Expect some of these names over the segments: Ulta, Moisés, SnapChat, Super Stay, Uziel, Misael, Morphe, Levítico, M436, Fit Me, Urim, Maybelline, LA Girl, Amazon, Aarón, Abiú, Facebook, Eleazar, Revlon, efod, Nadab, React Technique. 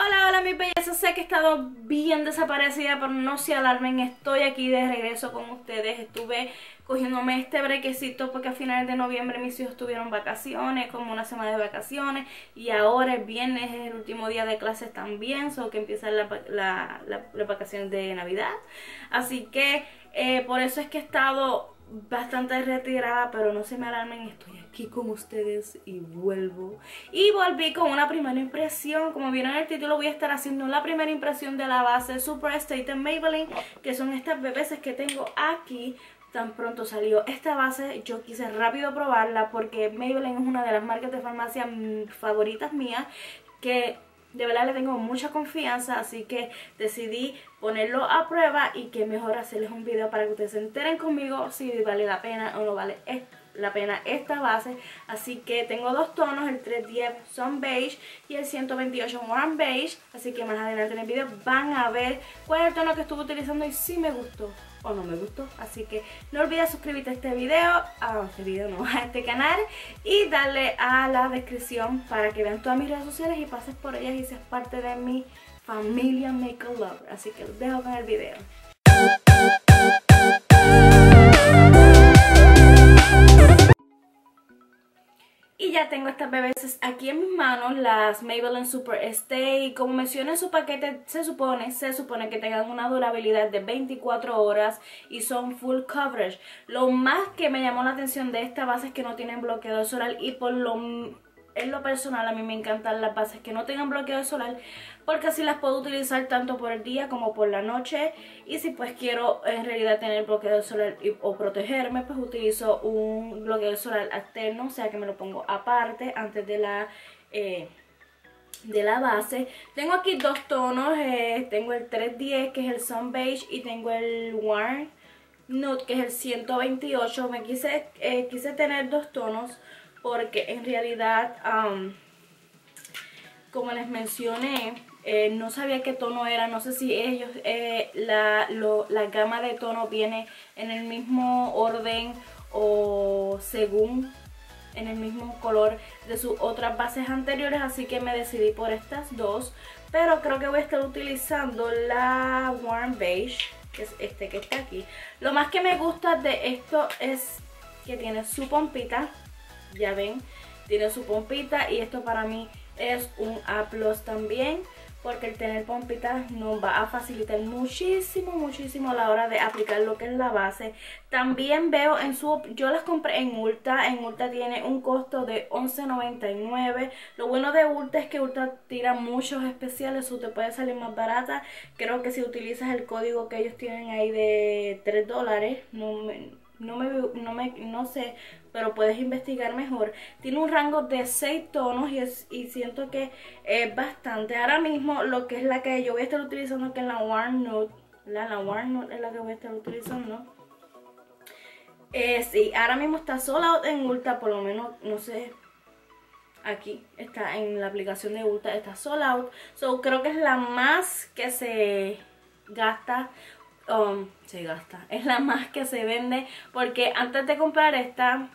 Hola, hola mis bellezas, sé que he estado bien desaparecida, pero no se alarmen, estoy aquí de regreso con ustedes. Estuve cogiéndome este brequecito porque a finales de noviembre mis hijos tuvieron vacaciones, como una semana de vacaciones, y ahora el viernes es el último día de clases también, solo que empiezan las vacaciones de Navidad. Así que por eso es que he estado bastante retirada, pero no se me alarmen, estoy aquí con ustedes y vuelvo. Y volví con una primera impresión. Como vieron en el título, voy a estar haciendo la primera impresión de la base Super Stay de Maybelline, que son estas bebeses que tengo aquí. Tan pronto salió esta base, yo quise rápido probarla porque Maybelline es una de las marcas de farmacia favoritas mías, que de verdad le tengo mucha confianza, así que decidí ponerlo a prueba y que mejor hacerles un video para que ustedes se enteren conmigo si vale la pena o no vale la pena esta base. Así que tengo dos tonos, el 310 Sun Beige y el 128 Warm Beige, así que más adelante en el video van a ver cuál es el tono que estuve utilizando y si me gustó o no me gustó. Así que no olvides suscribirte a este video, a este canal, y darle a la descripción para que vean todas mis redes sociales y pases por ellas y seas parte de mi familia Make a Lover. Así que los dejo con el video. Y ya tengo estas bebeses aquí en mis manos, las Maybelline Super Stay. Como mencioné en su paquete, se supone que tengan una durabilidad de 24 horas y son full coverage. Lo más que me llamó la atención de esta base es que no tienen bloqueador solar, y en lo personal a mí me encantan las bases que no tengan bloqueador solar, porque así las puedo utilizar tanto por el día como por la noche. Y si pues quiero en realidad tener bloqueador solar o protegerme, pues utilizo un bloqueador solar externo, o sea que me lo pongo aparte antes de la base. Tengo aquí dos tonos, tengo el 310 que es el Sun Beige y tengo el Warm Nude que es el 128. Me quise tener dos tonos porque en realidad, como les mencioné, no sabía qué tono era. No sé si ellos la gama de tono viene en el mismo orden o según en el mismo color de sus otras bases anteriores, así que me decidí por estas dos. Pero creo que voy a estar utilizando la Warm Beige, que es este que está aquí. Lo más que me gusta de esto es que tiene su pompita. Ya ven, tiene su pompita, y esto para mí es un A+ también, porque el tener pompitas nos va a facilitar muchísimo, muchísimo a la hora de aplicar lo que es la base. También veo yo las compré en Ulta. En Ulta tiene un costo de $11.99. Lo bueno de Ulta es que Ulta tira muchos especiales, o te puede salir más barata. Creo que si utilizas el código que ellos tienen ahí de $3, no sé, pero puedes investigar mejor. Tiene un rango de 6 tonos y siento que es bastante. Ahora mismo lo que es la que yo voy a estar utilizando, que es la Warm Nude. La Warm Nude es la que voy a estar utilizando. Sí, ahora mismo está sola en Ulta, por lo menos, no sé. Aquí está en la aplicación de Ulta, está sold out. So creo que es la más que se gasta. Es la más que se vende, porque antes de comprar esta,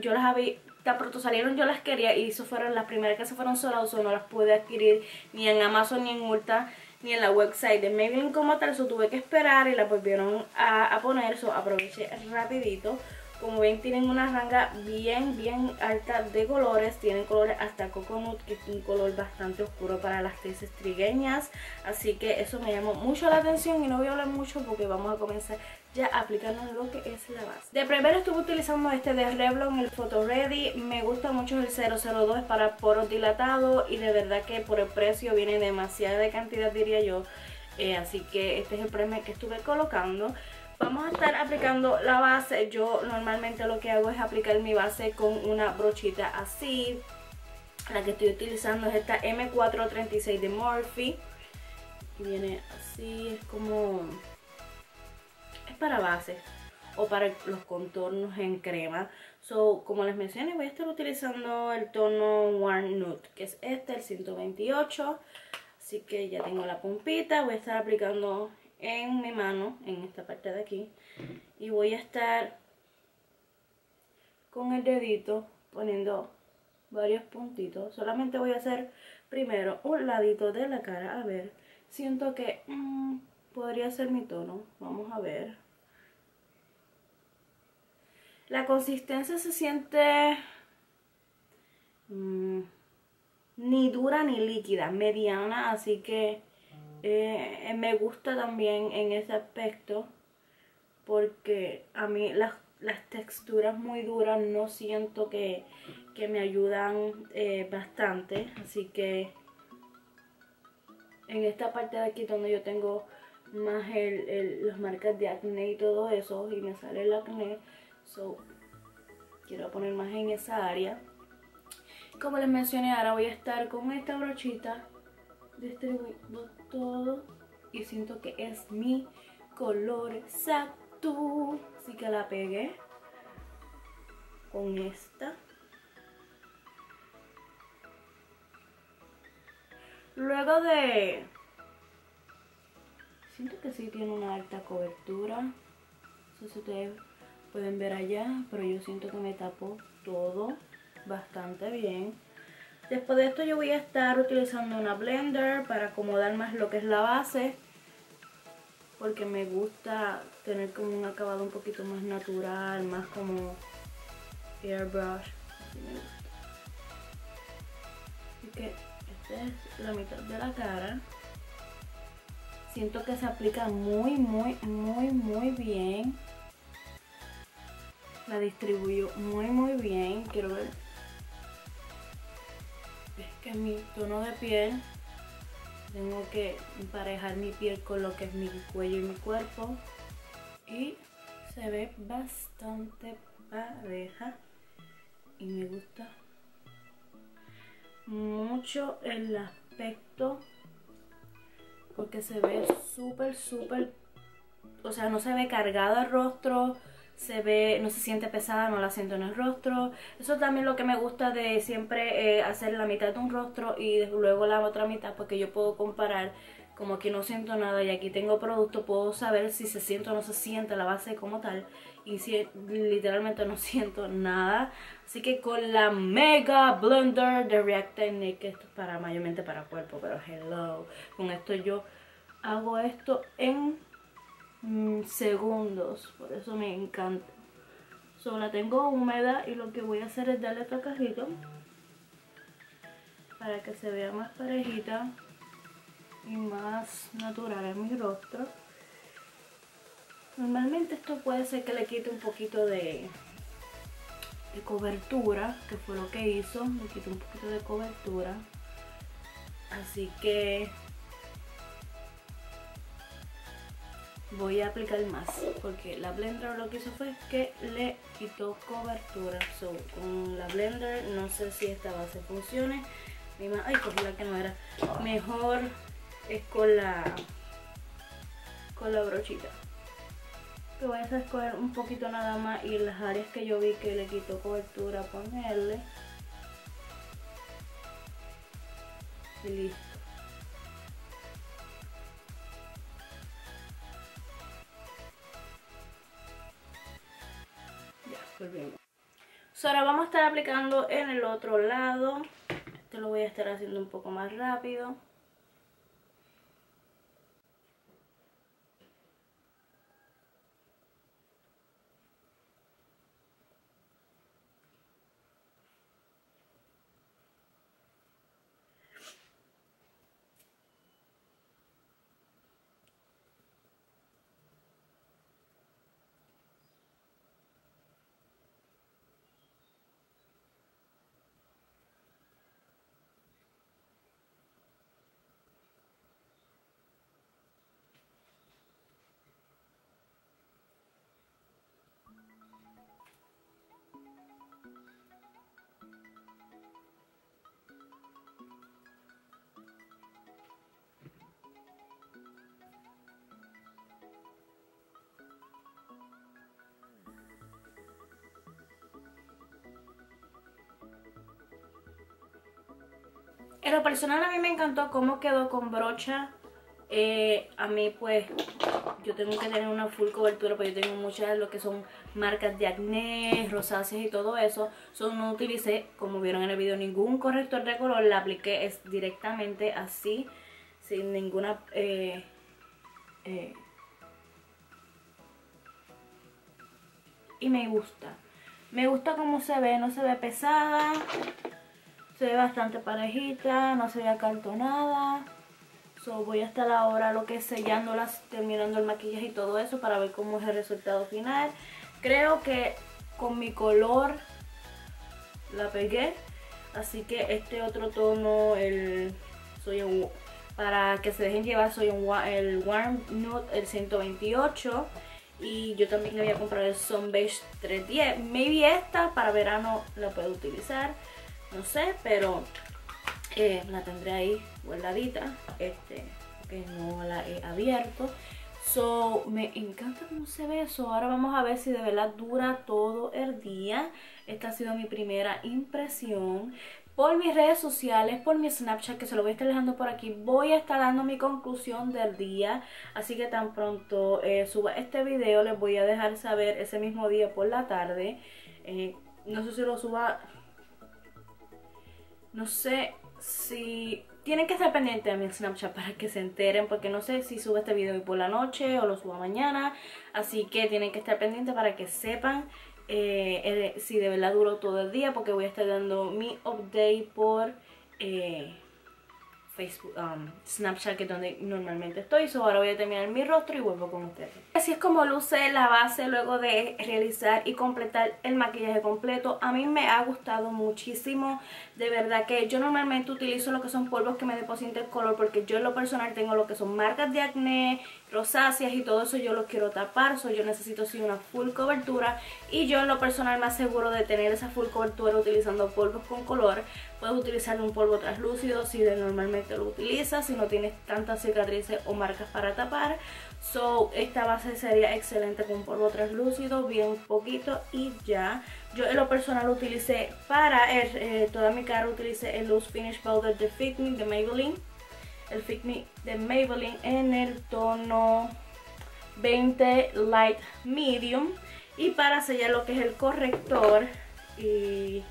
yo las había, tan pronto salieron yo las quería, y eso fueron las primeras que se fueron sold out, no las pude adquirir ni en Amazon, ni en Ulta, ni en la website de Maybelline como tal. Eso tuve que esperar y la volvieron a poner, eso aproveché rapidito. Como ven, tienen una ranga bien, bien alta de colores. Tienen colores hasta coconut, que es un color bastante oscuro para las tesis trigueñas. Así que eso me llamó mucho la atención, y no voy a hablar mucho porque vamos a comenzar ya aplicando lo que es la base. De primero estuve utilizando este de Revlon, el Photo Ready. Me gusta mucho el 002 para poros dilatados, y de verdad que por el precio viene demasiada de cantidad, diría yo. Así que este es el primer que estuve colocando. Vamos a estar aplicando la base. Yo normalmente lo que hago es aplicar mi base con una brochita así. La que estoy utilizando es esta M436 de Morphe. Viene así, es como... es para base o para los contornos en crema. So, como les mencioné, voy a estar utilizando el tono Warm Nude, que es este, el 128. Así que ya tengo la pompita. Voy a estar aplicando en mi mano, en esta parte de aquí, y voy a estar con el dedito poniendo varios puntitos. Solamente voy a hacer primero un ladito de la cara. A ver, siento que podría ser mi tono. Vamos a ver. La consistencia se siente ni dura ni líquida, mediana, así que me gusta también en ese aspecto, porque a mí las texturas muy duras no siento que me ayudan bastante. Así que en esta parte de aquí donde yo tengo más las marcas de acné y todo eso, y me sale el acné, so quiero poner más en esa área. Como les mencioné, ahora voy a estar con esta brochita distribuyendo todo, y siento que es mi color exacto, así que la pegué con esta. Luego de... siento que sí tiene una alta cobertura, no sé si ustedes pueden ver allá, pero yo siento que me tapó todo bastante bien. Después de esto yo voy a estar utilizando una blender para acomodar más lo que es la base, porque me gusta tener como un acabado un poquito más natural, más como airbrush. Así que esta es la mitad de la cara. Siento que se aplica muy bien. La distribuyo muy bien. Quiero ver, es que mi tono de piel, tengo que emparejar mi piel con lo que es mi cuello y mi cuerpo, y se ve bastante pareja y me gusta mucho el aspecto, porque se ve súper, o sea, no se ve cargado el rostro. Se ve, no se siente pesada, no la siento en el rostro. Eso también es lo que me gusta de siempre hacer la mitad de un rostro y luego la otra mitad, porque yo puedo comparar, como que no siento nada y aquí tengo producto, puedo saber si se siente o no se siente la base como tal. Y si, literalmente no siento nada. Así que con la Mega Blender de React Technique, que esto es para, mayormente para cuerpo, pero hello, con esto yo hago esto en... segundos, por eso me encanta. Solo la tengo húmeda y lo que voy a hacer es darle tocajito para que se vea más parejita y más natural en mi rostro. Normalmente esto puede ser que le quite un poquito de cobertura, que fue lo que hizo, le quité un poquito de cobertura, así que voy a aplicar más, porque la blender lo que hizo fue que le quitó cobertura. So, con la blender no sé si esta base funcione. Ay, cogí la que no era. Mejor es con la brochita. Que voy a escoger un poquito nada más, y las áreas que yo vi que le quitó cobertura, ponerle. Y listo. So, ahora vamos a estar aplicando en el otro lado. Esto lo voy a estar haciendo un poco más rápido. En lo personal a mí me encantó cómo quedó con brocha A mí pues yo tengo que tener una full cobertura, pero yo tengo muchas de lo que son marcas de acné, rosáceas y todo eso. So, no utilicé, como vieron en el video, ningún corrector de color. La apliqué es directamente así, sin ninguna y me gusta. Me gusta cómo se ve, no se ve pesada, se ve bastante parejita, no se ve acartonada. So, voy a estar ahora lo que es sellándolas, terminando el maquillaje y todo eso para ver cómo es el resultado final. Creo que con mi color la pegué, así que este otro tono, para que se dejen llevar, soy el Warm Nude, el 128. Y yo también le voy a comprar el Sun Beige 310. Maybe esta para verano la puedo utilizar, no sé, pero... la tendré ahí guardadita, que no la he abierto. So, me encanta cómo se ve eso. Ahora vamos a ver si de verdad dura todo el día. Esta ha sido mi primera impresión. Por mis redes sociales, por mi Snapchat, que se lo voy a estar dejando por aquí, voy a estar dando mi conclusión del día. Así que tan pronto suba este video, les voy a dejar saber ese mismo día por la tarde. No sé si lo suba... No sé... Sí, tienen que estar pendientes de mi Snapchat para que se enteren, porque no sé si subo este video hoy por la noche o lo subo mañana. Así que tienen que estar pendientes para que sepan si de verdad duró todo el día, porque voy a estar dando mi update por Facebook, Snapchat, que es donde normalmente estoy. So, ahora voy a terminar mi rostro y vuelvo con ustedes. Así es como luce la base luego de realizar y completar el maquillaje completo. A mí me ha gustado muchísimo. De verdad que yo normalmente utilizo lo que son polvos que me depositen el color, porque yo en lo personal tengo lo que son marcas de acné, rosáceas y todo eso. Yo los quiero tapar, so yo necesito sí una full cobertura, y yo en lo personal me aseguro de tener esa full cobertura utilizando polvos con color. Puedes utilizar un polvo translúcido si normalmente lo utilizas, si no tienes tantas cicatrices o marcas para tapar. So, esta base sería excelente con polvo translúcido, bien poquito y ya. Yo en lo personal lo utilicé para toda mi cara, utilicé el Loose Finish Powder de Fit Me de Maybelline. El Fit Me de Maybelline en el tono 20 Light Medium. Y para sellar lo que es el corrector y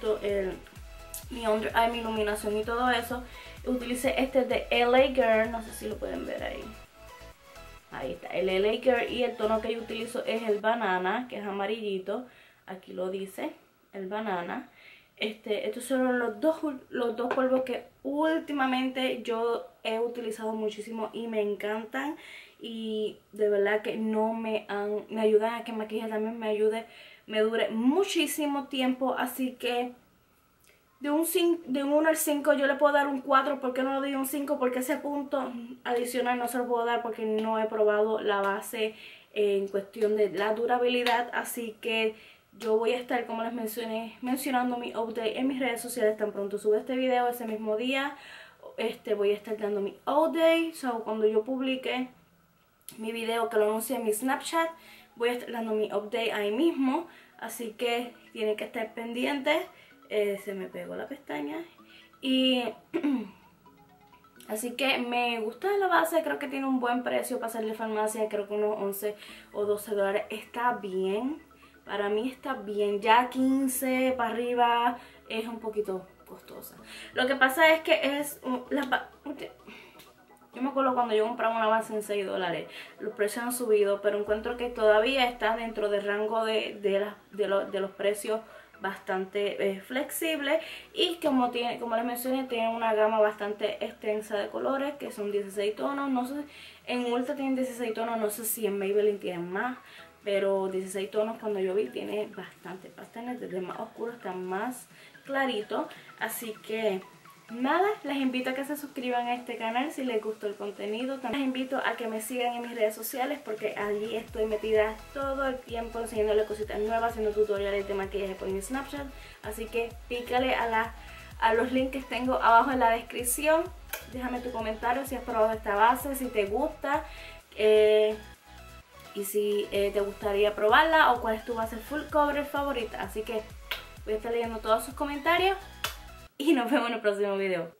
todo mi under eye, mi iluminación y todo eso, utilicé este de LA Girl. No sé si lo pueden ver ahí. Ahí está, el LA Girl. Y el tono que yo utilizo es el banana, que es amarillito. Aquí lo dice, el banana. Estos son los dos polvos que últimamente yo he utilizado muchísimo y me encantan. Y de verdad que me ayudan a que el maquillaje también me dure muchísimo tiempo. Así que de un 1 al 5 yo le puedo dar un 4. ¿Por qué no le doy un 5? Porque ese punto adicional no se lo puedo dar, porque no he probado la base en cuestión de la durabilidad. Así que yo voy a estar, como les mencioné, mencionando mi update en mis redes sociales. Tan pronto sube este video, ese mismo día voy a estar dando mi update. So, cuando yo publique mi video, que lo anuncie en mi Snapchat, voy a estar dando mi update ahí mismo. Así que tienen que estar pendientes. Se me pegó la pestaña. Y... así que me gusta la base, creo que tiene un buen precio para salir de farmacia. Creo que unos 11 o 12 dólares está bien. Para mí está bien, ya 15 para arriba es un poquito costosa. Lo que pasa es que yo me acuerdo cuando yo compraba una base en 6 dólares. Los precios han subido, pero encuentro que todavía está dentro del rango de los precios bastante flexible. Y como les mencioné, tiene una gama bastante extensa de colores, que son 16 tonos. No sé, en Ulta tienen 16 tonos, no sé si en Maybelline tienen más. Pero 16 tonos cuando yo vi, tiene bastante pasteles, desde más oscuro hasta más clarito. Así que nada, les invito a que se suscriban a este canal si les gustó el contenido. También les invito a que me sigan en mis redes sociales, porque allí estoy metida todo el tiempo enseñándoles cositas nuevas, haciendo tutoriales de maquillaje por mi Snapchat. Así que pícale a los links que tengo abajo en la descripción. Déjame tu comentario si has probado esta base, si te gusta. Y si te gustaría probarla, o cuál es tu base full cover favorita. Así que voy a estar leyendo todos sus comentarios y nos vemos en el próximo video.